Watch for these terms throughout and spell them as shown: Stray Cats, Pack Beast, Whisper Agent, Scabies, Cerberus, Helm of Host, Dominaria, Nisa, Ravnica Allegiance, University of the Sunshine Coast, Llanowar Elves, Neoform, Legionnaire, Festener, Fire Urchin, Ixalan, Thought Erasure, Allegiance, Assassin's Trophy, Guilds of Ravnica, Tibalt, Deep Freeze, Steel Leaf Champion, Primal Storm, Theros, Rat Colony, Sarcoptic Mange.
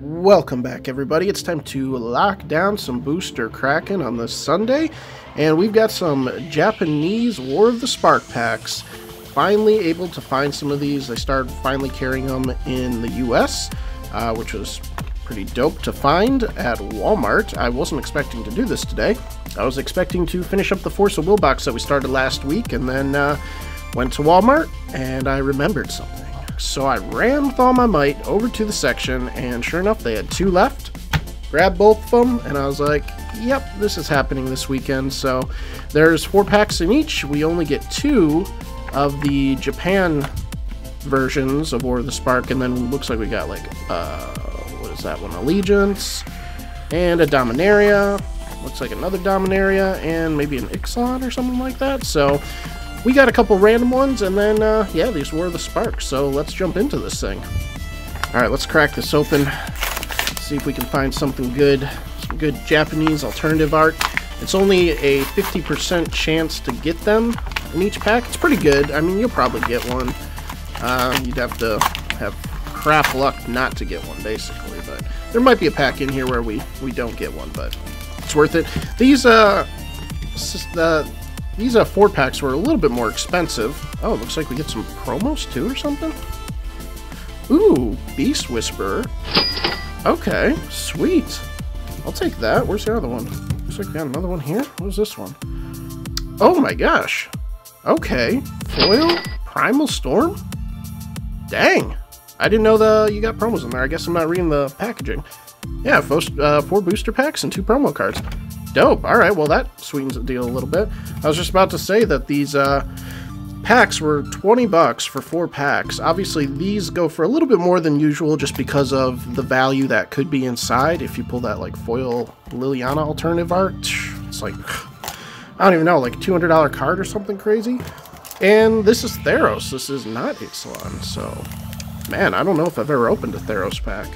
Welcome back, everybody. It's time to lock down some Booster Kraken on this Sunday, and we've got some Japanese War of the Spark packs. Finally able to find some of these. I started finally carrying them in the US, which was pretty dope to find at Walmart. I wasn't expecting to do this today. I was expecting to finish up the Force of Will box that we started last week, and then went to Walmart and I remembered something. So I ran with all my might over to the section, and sure enough they had two left. Grabbed both of them and I was like, yep, this is happening this weekend. So there's 4 packs in each. We only get 2 of the Japan versions of War of the Spark, and then it looks like we got like what is that one? Allegiance, and a Dominaria, looks like another Dominaria, and maybe an Ixalan or something like that. So we got a couple random ones, and then yeah, these were the Sparks. So let's jump into this thing. All right, let's crack this open, see if we can find something good, some good Japanese alternative art. It's only a 50% chance to get them in each pack. It's pretty good. I mean, you'll probably get one. You'd have to have crap luck not to get one, basically, but there might be a pack in here where we don't get one, but it's worth it. These 4 packs were a little bit more expensive. Oh, it looks like we get some promos too or something. Ooh, Beast Whisperer. Okay, sweet. I'll take that. Where's the other one? Looks like we got another one here. What is this one? Oh my gosh. Okay, foil Primal Storm. Dang, I didn't know you got promos in there. I guess I'm not reading the packaging. Yeah, 4 booster packs and 2 promo cards. Dope. All right, well that sweetens the deal a little bit. I was just about to say that these packs were 20 bucks for 4 packs. Obviously these go for a little bit more than usual just because of the value that could be inside. If you pull that like foil Liliana alternative art, it's like, I don't even know, like a $200 card or something crazy. And this is Theros. This is not Ixalan, so man, I don't know if I've ever opened a Theros pack.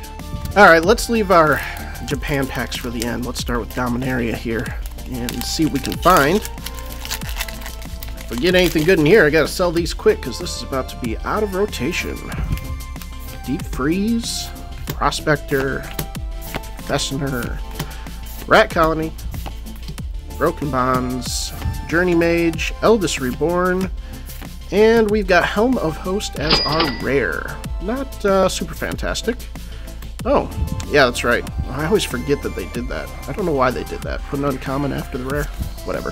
All right, let's leave our Japan packs for the end. Let's start with Dominaria here and see what we can find. If we get anything good in here, I gotta sell these quick because this is about to be out of rotation. Deep Freeze, Prospector, Festener, Rat Colony, Broken Bonds, Journey Mage, Eldest Reborn, and we've got Helm of Host as our rare. Not super fantastic. Oh, yeah, that's right. I always forget that they did that. I don't know why they did that. Put an uncommon after the rare. Whatever.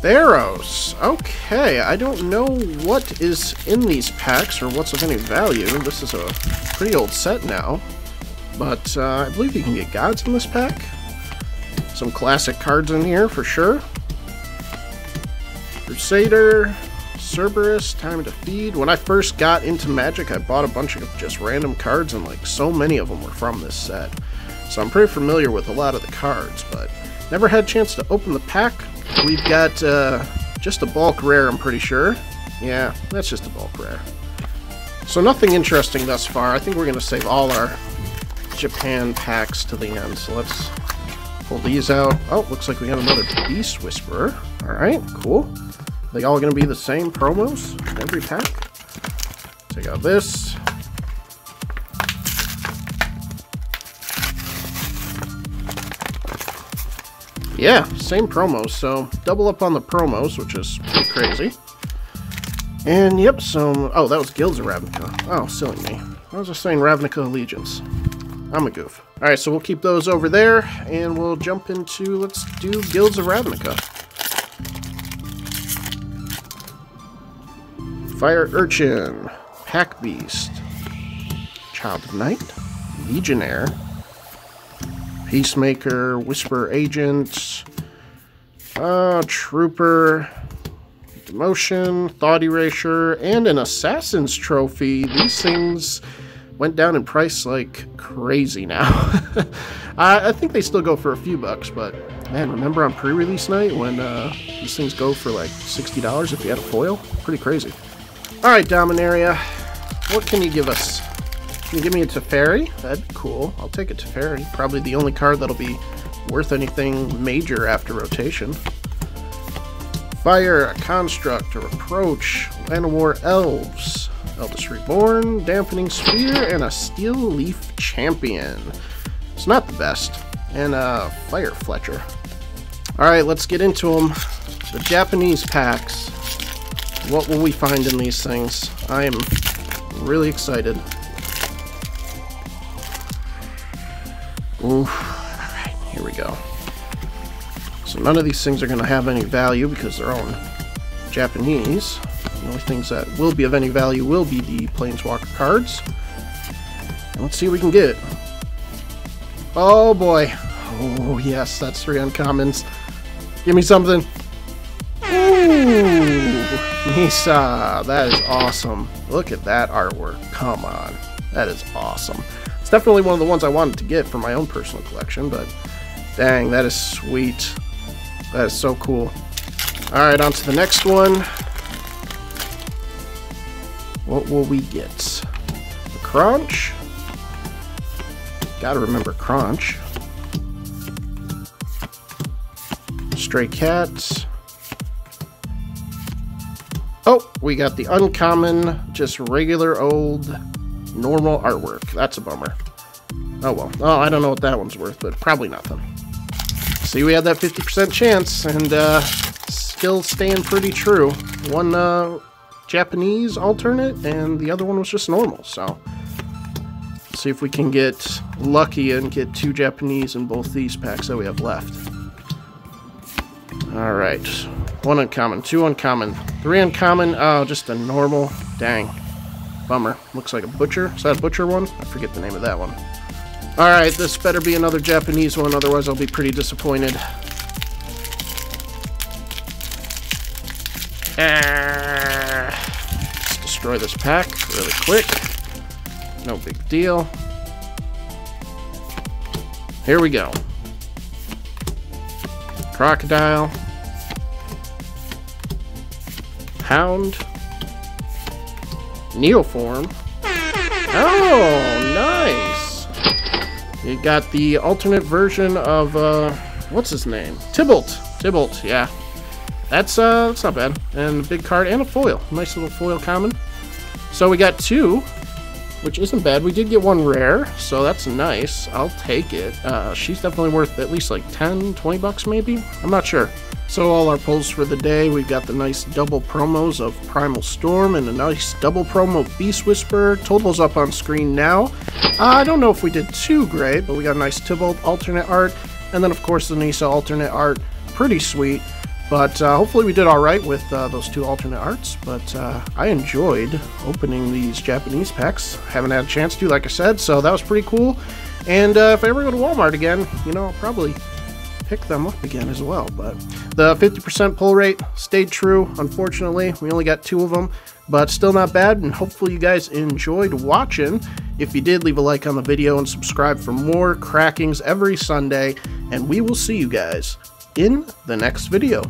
Theros! Okay, I don't know what is in these packs or what's of any value. This is a pretty old set now. But I believe you can get gods in this pack. Some classic cards in here for sure. Crusader, Cerberus, Time to Feed. When I first got into Magic, I bought a bunch of just random cards, and like so many of them were from this set. So I'm pretty familiar with a lot of the cards, but never had a chance to open the pack. We've got just a bulk rare, I'm pretty sure. Yeah, that's just a bulk rare. So nothing interesting thus far. I think we're going to save all our Japan packs to the end. So let's pull these out. Oh, looks like we got another Beast Whisperer. All right, cool. They all gonna be the same promos in every pack. Take out this. Yeah, same promos, so double up on the promos, which is pretty crazy. And yep, some, oh, that was Guilds of Ravnica. Oh, silly me. I was just saying Ravnica Allegiance. I'm a goof. All right, so we'll keep those over there, and we'll jump into, let's do Guilds of Ravnica. Fire Urchin, Pack Beast, Child of Night, Legionnaire, Peacemaker, Whisper Agent, Trooper, Demotion, Thought Erasure, and an Assassin's Trophy. These things went down in price like crazy now. I think they still go for a few bucks, but man, remember on pre-release night when these things go for like $60 if you had a foil? Pretty crazy. Alright, Dominaria, what can you give us? Can you give me a Teferi? That'd be cool. I'll take a Teferi. Probably the only card that'll be worth anything major after rotation. Fire, a construct, or approach. Llanowar Elves, Eldest Reborn, Dampening Sphere, and a Steel Leaf Champion. It's not the best. And a Fire Fletcher. Alright, let's get into them. The Japanese packs. What will we find in these things? I am really excited. Ooh, alright, here we go. So none of these things are going to have any value because they're all Japanese. The only things that will be of any value will be the Planeswalker cards. And let's see what we can get. Oh boy. Oh yes, that's 3 uncommons. Give me something. Ooh, Nisa. That is awesome. Look at that artwork. Come on. That is awesome. It's definitely one of the ones I wanted to get for my own personal collection, but dang, that is sweet. That is so cool. Alright, on to the next one. What will we get? The Crunch? Gotta remember Crunch. Stray Cats. Oh, we got the uncommon, just regular old normal artwork. That's a bummer. Oh well. Oh, I don't know what that one's worth, but probably nothing. See, we had that 50% chance, and still staying pretty true. One Japanese alternate, and the other one was just normal, so... Let's see if we can get lucky and get 2 Japanese in both these packs that we have left. Alright. 1 uncommon, 2 uncommon, 3 uncommon. Oh, just a normal. Dang. Bummer. Looks like a butcher. Is that a butcher one? I forget the name of that one. Alright, this better be another Japanese one, otherwise I'll be pretty disappointed. Let's destroy this pack really quick. No big deal. Here we go. Crocodile. Hound. Neoform. Oh, nice! You got the alternate version of, what's his name? Tibalt. Tibalt, yeah. That's not bad. And a big card and a foil. Nice little foil common. So we got 2, which isn't bad. We did get 1 rare, so that's nice. I'll take it. She's definitely worth at least like 10, 20 bucks maybe? I'm not sure. So all our pulls for the day, we've got the nice double promos of Primal Storm and a nice double promo of Beast Whisperer. Totals up on screen now. I don't know if we did too great, but we got a nice Tibalt alternate art. And then, of course, the Nisa alternate art. Pretty sweet. But hopefully we did all right with those 2 alternate arts. But I enjoyed opening these Japanese packs. Haven't had a chance to, like I said, so that was pretty cool. And if I ever go to Walmart again, you know, I'll probably pick them up again as well. But the 50% pull rate stayed true. Unfortunately, we only got 2 of them, but still not bad, and hopefully you guys enjoyed watching. If you did, leave a like on the video and subscribe for more crackings every Sunday, and we will see you guys in the next video.